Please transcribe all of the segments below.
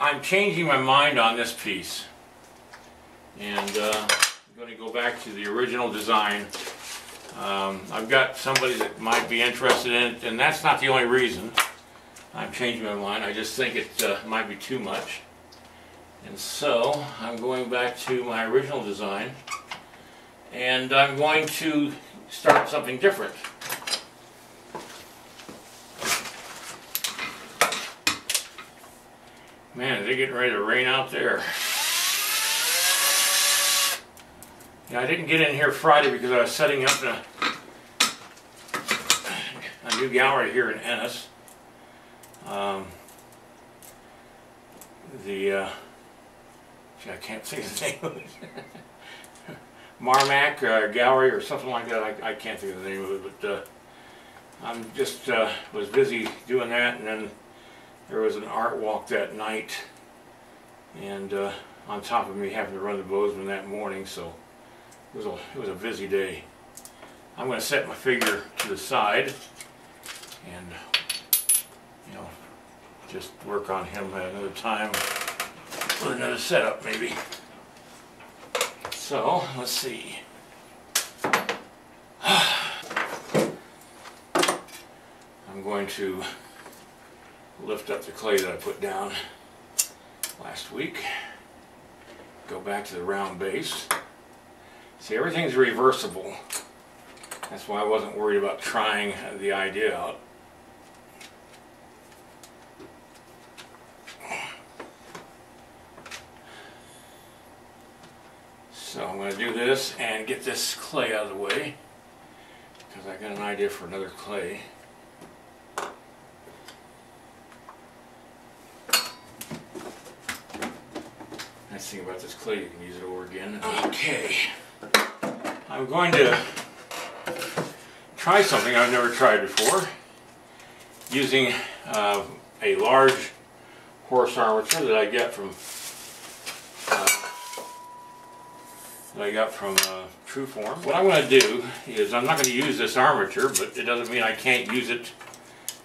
I'm changing my mind on this piece, and I'm going to go back to the original design. I've got somebody that might be interested in it, and that's not the only reason I'm changing my mind. I just think it might be too much, and so I'm going back to my original design, and I'm going to start something different. Man, is it getting ready to rain out there. Now, I didn't get in here Friday because I was setting up a new gallery here in Ennis. I can't say the name of it. Marmac Gallery or something like that. I can't think of the name of it, but I'm just was busy doing that, and then there was an art walk that night, and on top of me having to run to Bozeman that morning, so it was a busy day. I'm going to set my figure to the side and, you know, just work on him at another time with another setup maybe. So let's see. I'm going to lift up the clay that I put down last week, go back to the round base. See, everything's reversible. That's why I wasn't worried about trying the idea out. So I'm going to do this and get this clay out of the way, because I got an idea for another clay. Nice thing about this clay, you can use it over again. Okay, I'm going to try something I've never tried before, using a large horse armature that I get from Tru-Form. What I'm going to do is, I'm not going to use this armature, but it doesn't mean I can't use it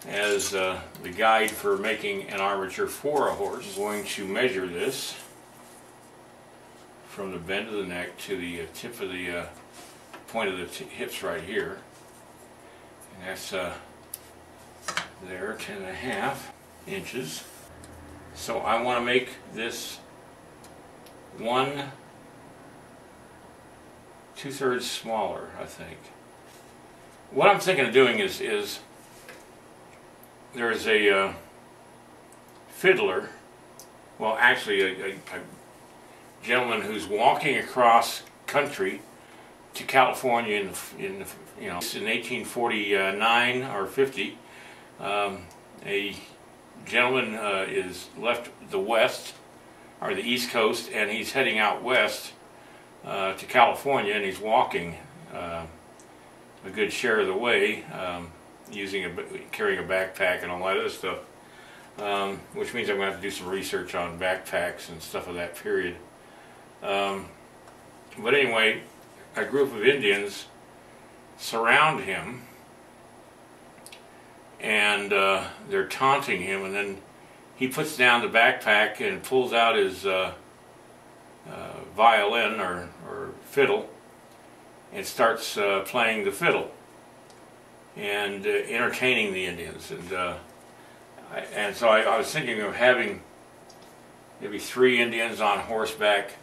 as the guide for making an armature for a horse. I'm going to measure this from the bend of the neck to the tip of the point of the hips right here, and that's there 10.5 inches. So I want to make this 1 2/3 smaller. I think what I'm thinking of doing is there is a fiddler, well actually a gentleman who's walking across country to California in you know, in 1849 or 50, a gentleman is left the west or the east coast, and he's heading out west to California, and he's walking a good share of the way, carrying a backpack and all that other stuff, which means I'm going to have to do some research on backpacks and stuff of that period. But anyway, a group of Indians surround him, and they're taunting him, and then he puts down the backpack and pulls out his violin or fiddle and starts playing the fiddle and entertaining the Indians. And so I was thinking of having maybe 3 Indians on horseback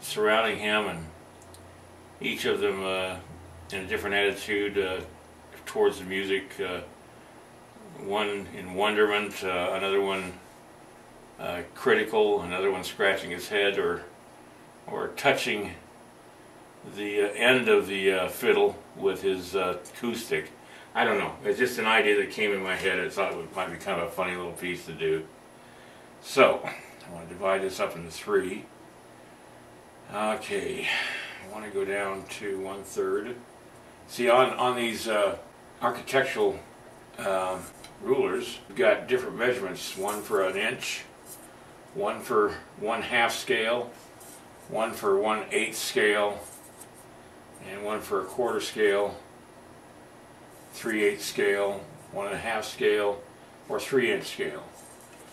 surrounding him, and each of them in a different attitude towards the music, one in wonderment, another one critical, another one scratching his head or touching the end of the fiddle with his acoustic. I don't know, it's just an idea that came in my head. I thought it might be kind of a funny little piece to do. So I want to divide this up into 3. Okay, I want to go down to 1/3. See, on these architectural rulers, we've got different measurements, one for an inch, one for 1/2 scale, one for 1/8 scale, and one for a 1/4 scale, 3/8 scale, 1 1/2 scale, or 3-inch scale.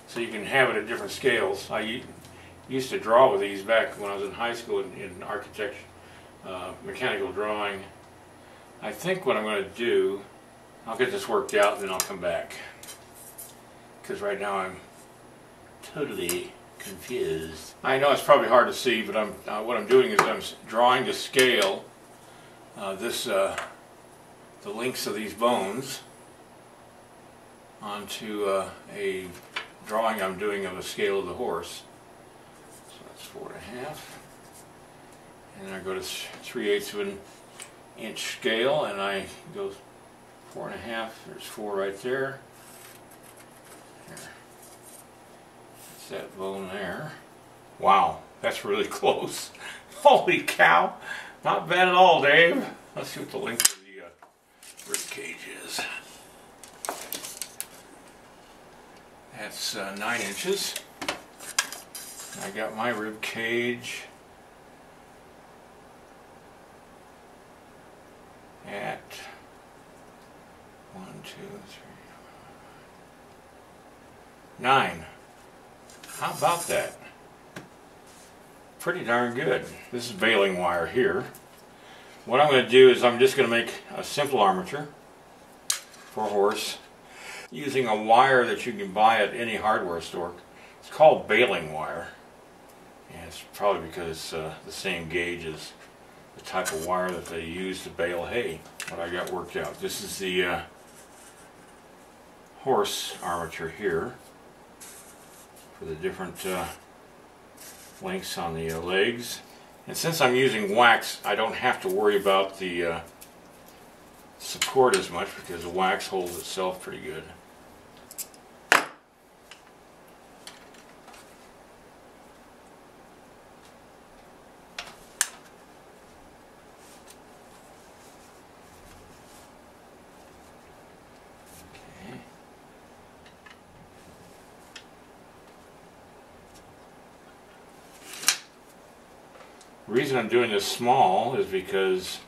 so you can have it at different scales. I used to draw with these back when I was in high school in architecture, mechanical drawing. I think what I'm going to do, I'll get this worked out and then I'll come back, because right now I'm totally confused. I know it's probably hard to see, but I'm, what I'm doing is I'm drawing to scale the lengths of these bones onto a drawing I'm doing of a scale of the horse. So that's 4.5, and I go to 3/8 of an inch scale, and I go 4.5. There's 4 right there. That's that bone there. Wow, that's really close. Holy cow! Not bad at all, Dave. Let's see what the length of the rib cage is. That's 9 inches. I got my rib cage at 1, 2, 3, 9. How about that? Pretty darn good. This is baling wire here. What I'm going to do is I'm just going to make a simple armature for a horse using a wire that you can buy at any hardware store. It's called baling wire, and it's probably because it's the same gauge as the type of wire that they use to bale hay. What I got worked out. This is the horse armature here for the different lengths on the legs, and since I'm using wax, I don't have to worry about the support as much because the wax holds itself pretty good. The reason I'm doing this small is because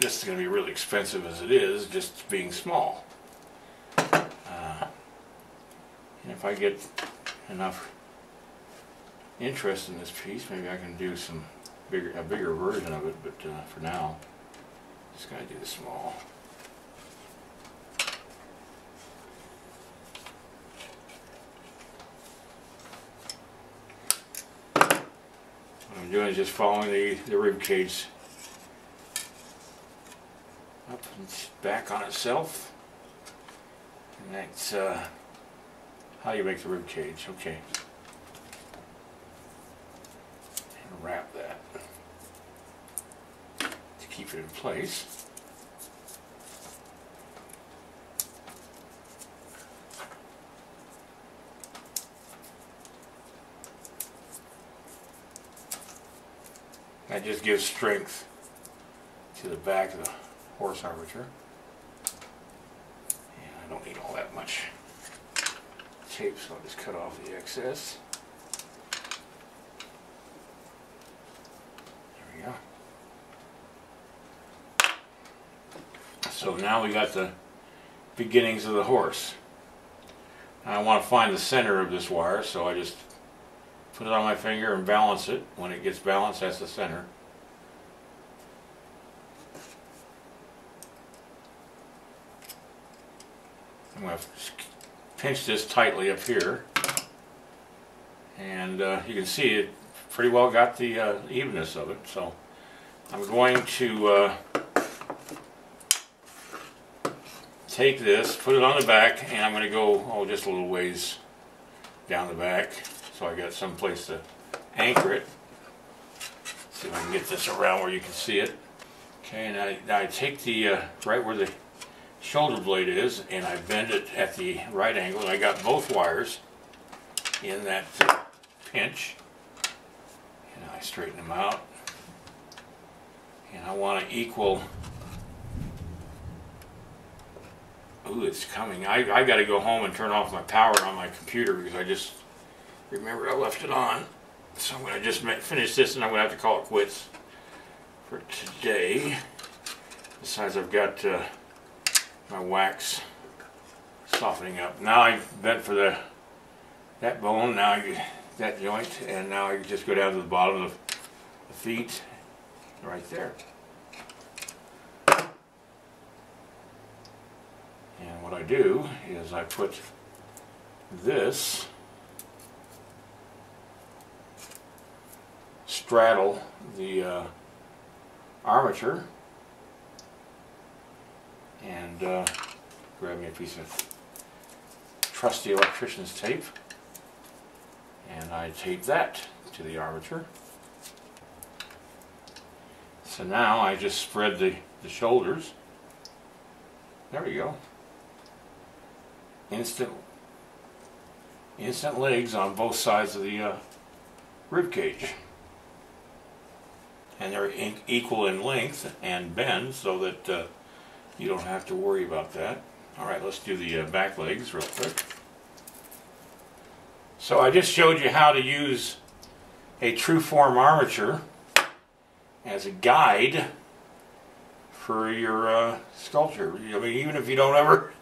this is going to be really expensive as it is, just being small. And if I get enough interest in this piece, maybe I can do some a bigger version of it. But for now, just got to do the small. I'm doing is just following the rib cage up and back on itself, and that's how you make the rib cage. Okay, and wrap that to keep it in place. That just gives strength to the back of the horse armature. And I don't need all that much tape, so I'll just cut off the excess. There we go. So now we got the beginnings of the horse. And I want to find the center of this wire, so I just put it on my finger and balance it. When it gets balanced, that's the center. I'm going to pinch this tightly up here, and you can see it pretty well got the evenness of it. So I'm going to take this, put it on the back, and I'm going to go just a little ways down the back. So I got some place to anchor it. See if I can get this around where you can see it. Okay, and I take the right where the shoulder blade is, and I bend it at the right angle. And I got both wires in that pinch, and I straighten them out. And I want to equal. Ooh, it's coming. I got to go home and turn off my power on my computer because I just. Remember, I left it on, so I'm going to just finish this, and I'm going to have to call it quits for today. Besides, I've got my wax softening up. Now I bent for the that bone, now you, that joint, and now you just go down to the bottom of the feet, right there. And what I do is I put this straddle the armature and grab me a piece of trusty electrician's tape, and I tape that to the armature. So now I just spread the shoulders. There we go. Instant legs on both sides of the rib cage, and they're equal in length and bend, so that you don't have to worry about that. Alright, let's do the back legs real quick. So I just showed you how to use a Tru-Form armature as a guide for your sculpture. I mean, even if you don't ever,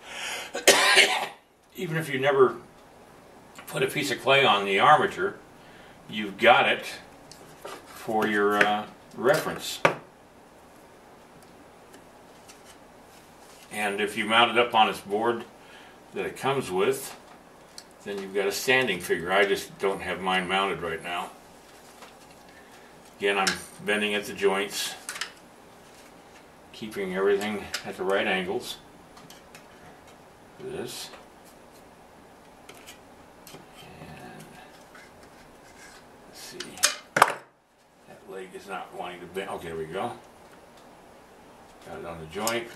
even if you never put a piece of clay on the armature, you've got it for your reference. And if you mount it up on its board that it comes with, then you've got a standing figure. I just don't have mine mounted right now. Again, I'm bending at the joints, keeping everything at the right angles. This. And let's see. That leg is not wanting to bend. Okay, there we go. Got it on the joint.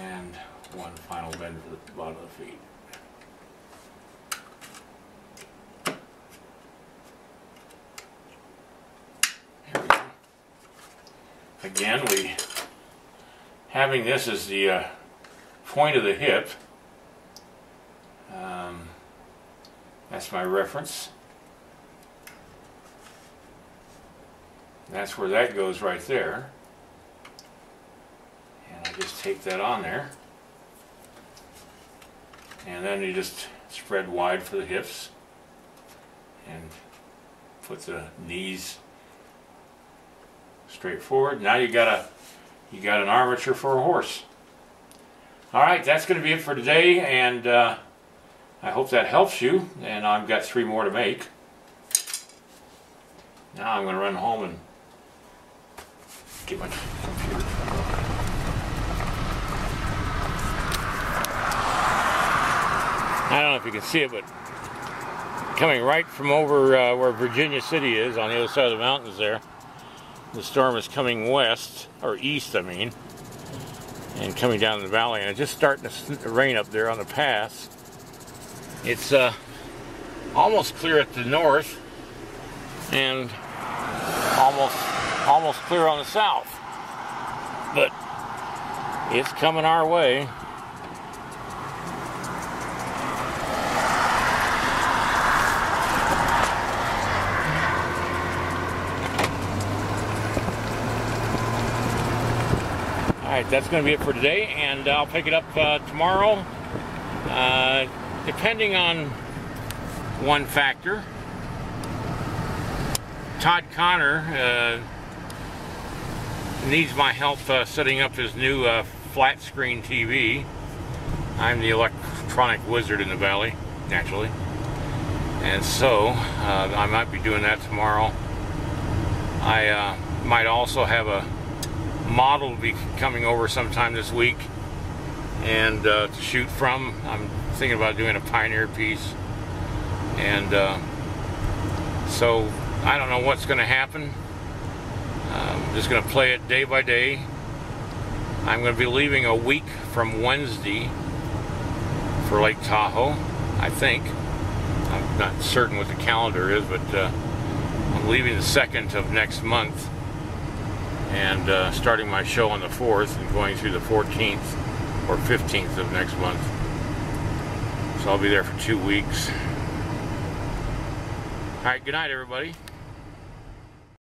And one final bend to the bottom of the feet. Here we go. Again, having this as the point of the hip, that's my reference. That's where that goes right there. Just tape that on there, and then you just spread wide for the hips and put the knees straight forward. Now you got an armature for a horse. Alright, that's going to be it for today, and I hope that helps you, and I've got 3 more to make. Now I'm going to run home and get my computer. I don't know if you can see it, but coming right from over where Virginia City is, on the other side of the mountains there, the storm is coming west, or east I mean, and coming down the valley, and it's just starting to rain up there on the pass. It's almost clear at the north, and almost clear on the south, but it's coming our way. Alright, that's going to be it for today, and I'll pick it up tomorrow, depending on one factor. Todd Connor needs my help setting up his new flat screen TV. I'm the electronic wizard in the valley, naturally, and so I might be doing that tomorrow. I might also have a model will be coming over sometime this week and to shoot from. I'm thinking about doing a pioneer piece, and so I don't know what's going to happen. I'm just going to play it day by day. I'm going to be leaving a week from Wednesday for Lake Tahoe, I think. I'm not certain what the calendar is, but I'm leaving the 2nd of next month. and starting my show on the 4th and going through the 14th or 15th of next month. So I'll be there for 2 weeks. All right, good night, everybody.